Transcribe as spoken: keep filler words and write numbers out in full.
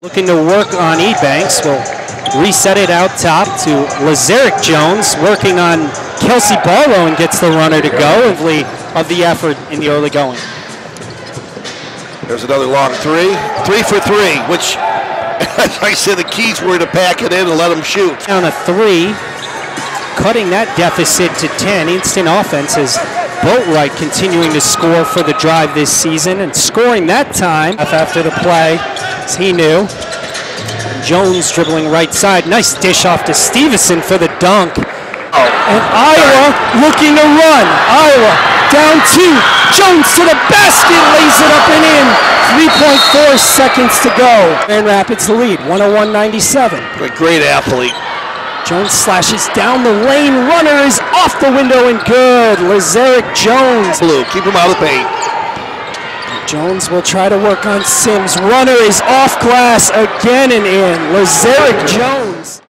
Looking to work on Ebanks. We'll reset it out top to Lazeric Jones, working on Kelsey Barlow, and gets the runner to go of the, of the effort in the early going. There's another long three. Three for three, which, as I said, the keys were to pack it in and let them shoot. Down a three, cutting that deficit to ten. Instant offense is Boatwright continuing to score for the Drive this season, and scoring that time after the play, as he knew. Jones dribbling right side. Nice dish off to Stevenson for the dunk. Oh. And Iowa looking to run. Iowa down two. Jones to the basket, lays it up and in. three point four seconds to go. Grand Rapids lead, one oh one ninety-seven. What a great athlete. Jones slashes down the lane. Runner is off the window and good. Lazeric Jones. Blue, keep him out of the paint. Jones will try to work on Sims. Runner is off glass again and in. Lazeric Jones.